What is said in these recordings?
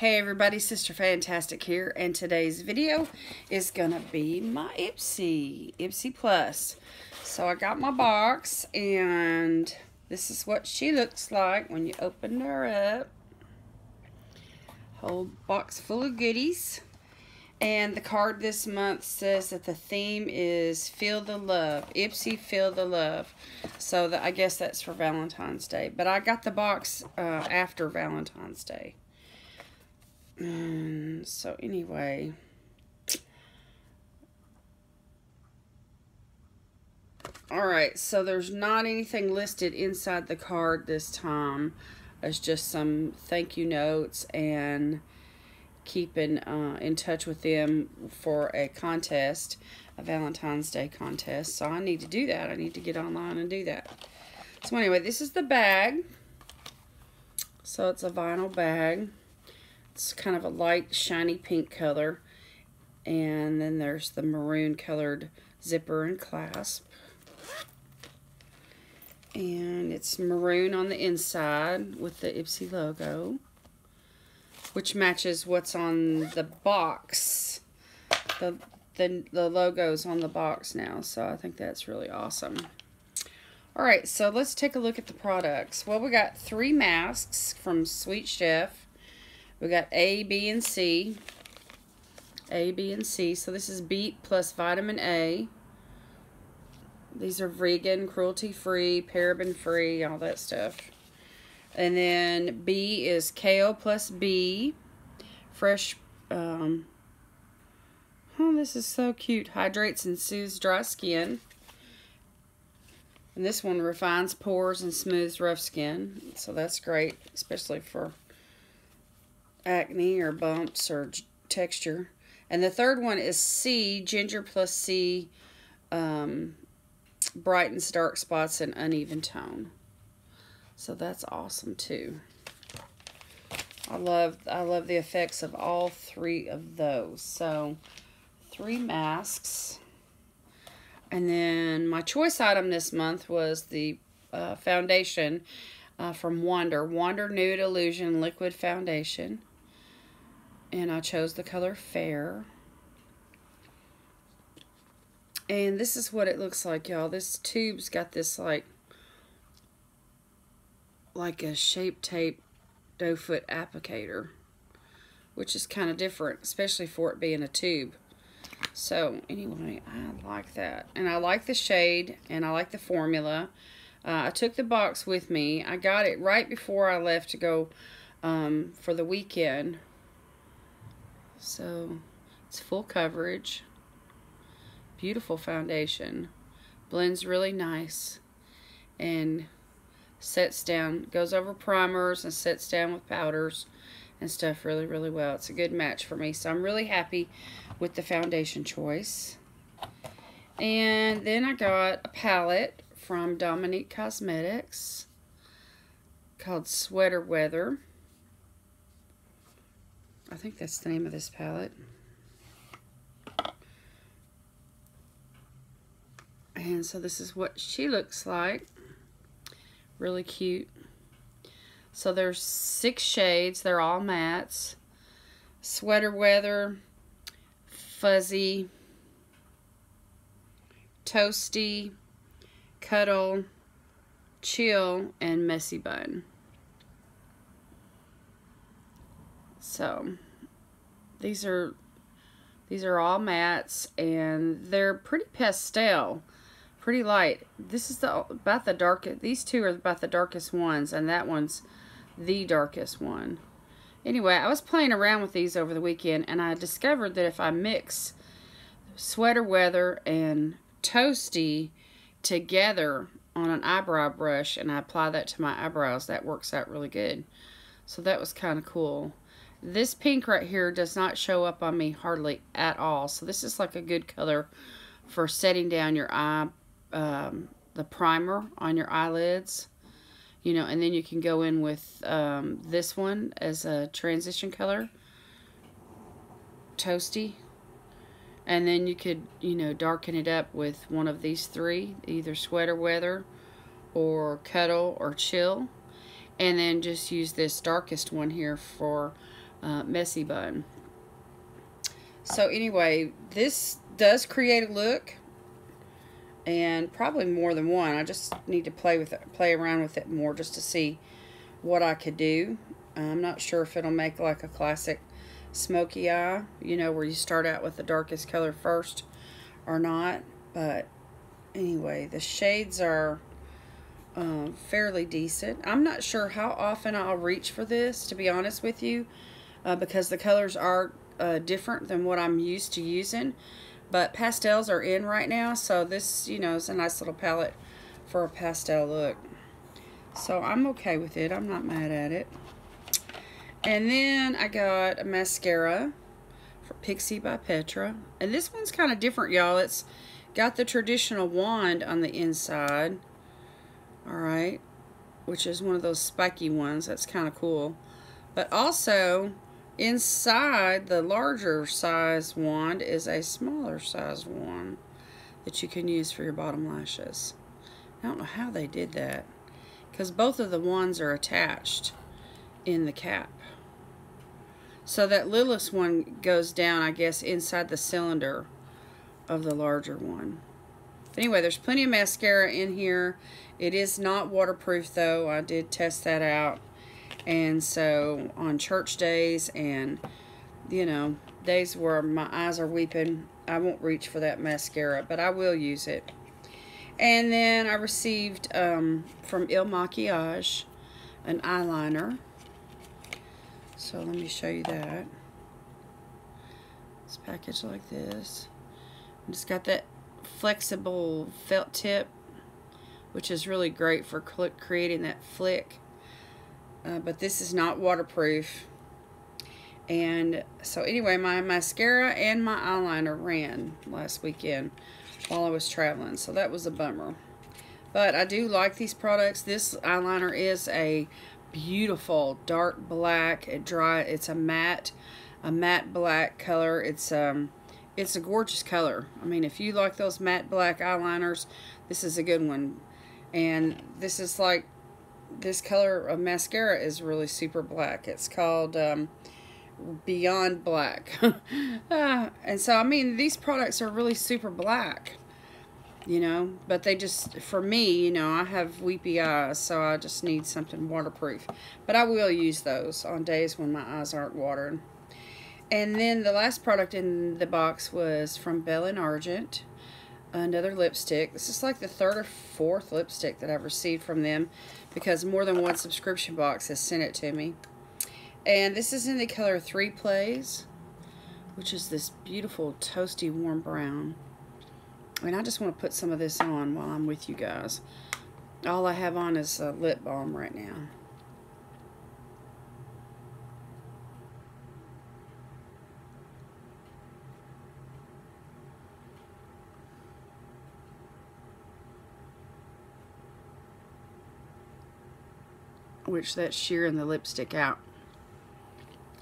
Hey everybody, Sister Fantastic here, and today's video is gonna be my Ipsy Plus. So I got my box, and this is what she looks like when you open her up. Whole box full of goodies. And the card this month says that the theme is Feel the Love. Ipsy, Feel the Love. So I guess that's for Valentine's Day. But I got the box after Valentine's Day. So anyway, alright, so there's not anything listed inside the card this time. It's just some thank you notes and keeping in touch with them for a contest, a Valentine's Day contest. So I need to do that. I need to get online and do that. So anyway, this is the bag. So it's a vinyl bag. It's kind of a light, shiny pink color. And then there's the maroon colored zipper and clasp. And it's maroon on the inside with the Ipsy logo, which matches what's on the box. The logo's on the box now, so I think that's really awesome. Alright, so let's take a look at the products. Well, we got 3 masks from Sweet Chef. We got A, B, and C. A, B, and C. So this is beet plus vitamin A. These are vegan, cruelty-free, paraben-free, all that stuff. And then B is kale plus B. Fresh, oh, this is so cute. Hydrates and soothes dry skin. And this one refines pores and smooths rough skin. So that's great, especially for acne or bumps or texture. And the third one is C, ginger plus C, brightens dark spots and uneven tone. So that's awesome too. I love the effects of all 3 of those. So 3 masks. And then my choice item this month was the foundation from Wander Nude Illusion Liquid Foundation. And I chose the color Fair. And this is what it looks like, y'all. This tube's got this like a shape tape doe foot applicator, which is kind of different, especially for it being a tube. So anyway, I like that. And I like the shade, and I like the formula. I took the box with me. I got it right before I left to go for the weekend. So it's full coverage, beautiful foundation, blends really nice, and sets down, goes over primers and sets down with powders and stuff really, really well. It's a good match for me, so I'm really happy with the foundation choice. And then I got a palette from Dominique Cosmetics called Sweater Weather. I think that's the name of this palette. And so this is what she looks like. Really cute. So there's 6 shades. They're all mattes. Sweater Weather, Fuzzy, Toasty, Cuddle, Chill, and Messy Bun. So these are all mattes, and they're pretty pastel, pretty light. This is about the darkest. These 2 are about the darkest ones, and that one's the darkest one. Anyway, I was playing around with these over the weekend, and I discovered that if I mix Sweater Weather and Toasty together on an eyebrow brush and I apply that to my eyebrows, that works out really good. So that was kind of cool. This pink right here does not show up on me hardly at all. So this is like a good color for setting down your eye, the primer on your eyelids, you know, and then you can go in with this one as a transition color, Toasty. And then you could, you know, darken it up with one of these 3, either Sweater Weather or Cuddle or Chill. And then just use this darkest one here for messy bun. So anyway, this does create a look, and probably more than one. I just need to play around with it more just to see what I could do. I'm not sure if it'll make like a classic smoky eye, you know, where you start out with the darkest color first or not. But anyway, the shades are fairly decent. I'm not sure how often I'll reach for this, to be honest with you, because the colors are different than what I'm used to using. But pastels are in right now, so this, you know, is a nice little palette for a pastel look. So I'm okay with it. I'm not mad at it. And then I got a mascara for Pixi by Petra. And this one's kind of different, y'all. It's got the traditional wand on the inside. Alright. Which is one of those spiky ones. That's kind of cool. But also, inside the larger size wand is a smaller size wand that you can use for your bottom lashes. I don't know how they did that, because both of the wands are attached in the cap. So that littlest one goes down, I guess, inside the cylinder of the larger one. Anyway, there's plenty of mascara in here. It is not waterproof, though. I did test that out. And so on church days and, you know, days where my eyes are weeping, I won't reach for that mascara, but I will use it. And then I received from Il Makiage an eyeliner. So let me show you that. It's packaged like this. It's got that flexible felt tip, which is really great for creating that flick. But this is not waterproof. And so anyway, my mascara and my eyeliner ran last weekend while I was traveling, so that was a bummer. But I do like these products. This eyeliner is a beautiful dark black. It's a matte black color. It's a gorgeous color. I mean, if you like those matte black eyeliners, this is a good one. And this is like, this color of mascara is really super black. It's called Beyond Black. And so, I mean, these products are really super black, you know, but they just, for me, you know, I have weepy eyes, so I just need something waterproof. But I will use those on days when my eyes aren't watering. And then the last product in the box was from Belle En Argent, another lipstick. This is like the third or fourth lipstick that I've received from them, because more than one subscription box has sent it to me. And this is in the color 3 Plays, which is this beautiful toasty warm brown. And I just want to put some of this on while I'm with you guys. All I have on is a lip balm right now. Which that's shearing the lipstick out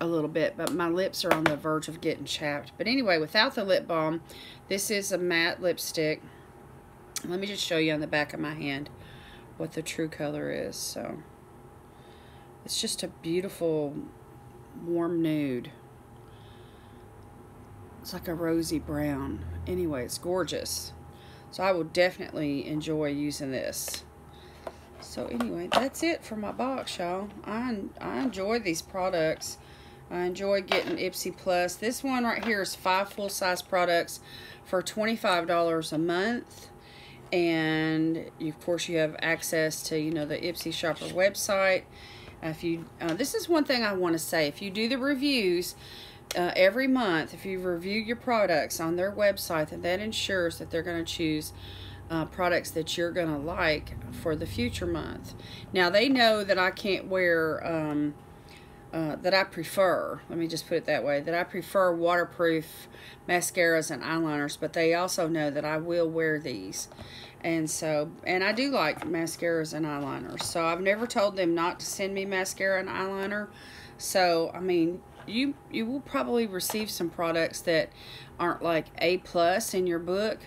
a little bit, but my lips are on the verge of getting chapped. But anyway, without the lip balm, this is a matte lipstick. Let me just show you on the back of my hand what the true color is. So it's just a beautiful warm nude. It's like a rosy brown. Anyway, it's gorgeous. So I will definitely enjoy using this. So anyway, that's it for my box, y'all. I enjoy these products. I enjoy getting Ipsy Plus. This one right here is 5 full-size products for $25 a month. And, of course, you have access to, you know, the Ipsy Shopper website. If you, this is one thing I want to say. If you do the reviews every month, if you review your products on their website, then that ensures that they're going to choose products that you're gonna like for the future month. Now they know that I can't wear that I prefer, let me just put it that way, that I prefer waterproof mascaras and eyeliners, but they also know that I will wear these. And so, and I do like mascaras and eyeliners, so I've never told them not to send me mascara and eyeliner. So I mean, you will probably receive some products that aren't like A+ in your book,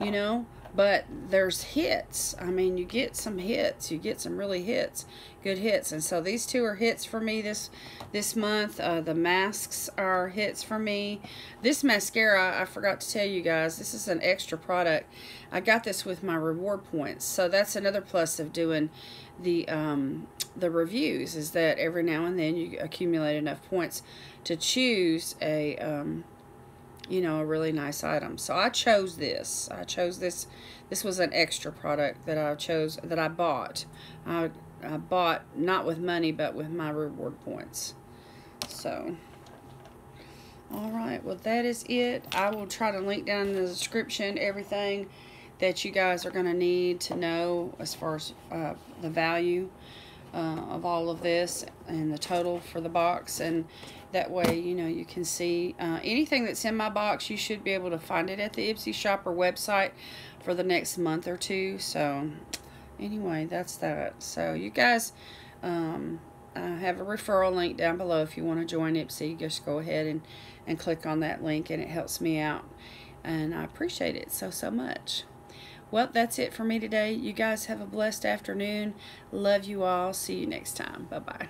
you know, But there's hits. I mean, you get some hits. You get some really hits, good hits. And so these two are hits for me this month. The masks are hits for me. This mascara, I forgot to tell you guys, this is an extra product. I got this with my reward points. So that's another plus of doing the reviews, is that every now and then you accumulate enough points to choose a you know, a really nice item. So I chose this. This was an extra product that I chose, that I bought. I bought not with money, but with my reward points. So, all right. Well, that is it. I will try to link down in the description everything that you guys are going to need to know as far as the value of all of this and the total for the box, and that way, you know, you can see anything that's in my box. You should be able to find it at the Ipsy shop or website for the next month or two. So anyway, that's that. So you guys, I have a referral link down below. If you want to join Ipsy, just go ahead and click on that link, and it helps me out, and I appreciate it so much. Well, that's it for me today. You guys have a blessed afternoon. Love you all. See you next time. Bye-bye.